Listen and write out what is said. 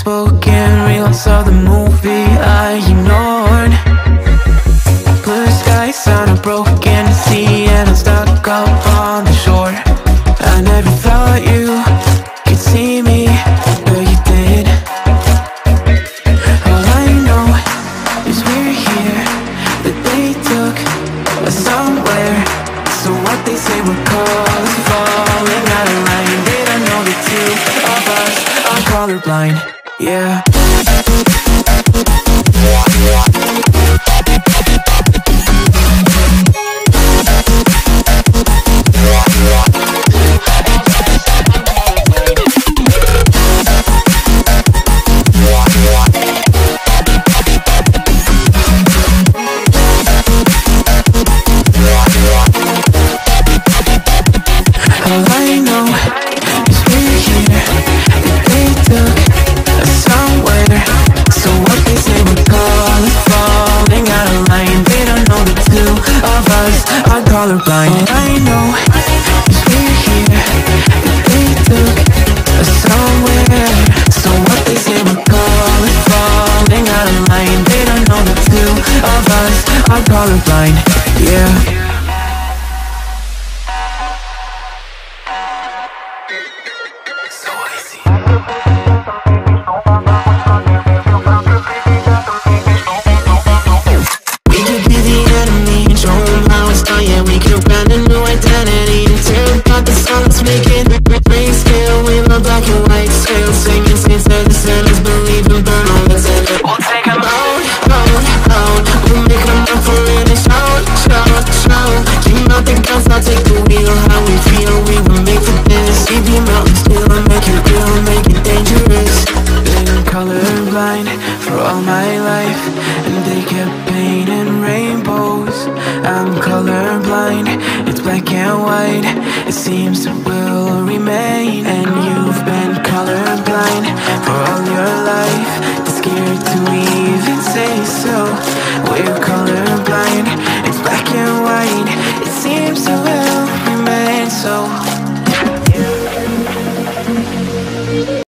unspoken reels of the movie I ignored. Blue skies on a broken sea, and I'm stuck up on the shore. I never thought you could see me, but you did. All I know is we're here, that they took us somewhere. So what they say we're called falling out of line. They don't know the two of us are colorblind. Yeah. Colorblind. All I know is we're here, they took us somewhere. So what they say we're calling, falling out of line. They don't know the two of us are colorblind. Yeah. It seems it will remain, and you've been colorblind.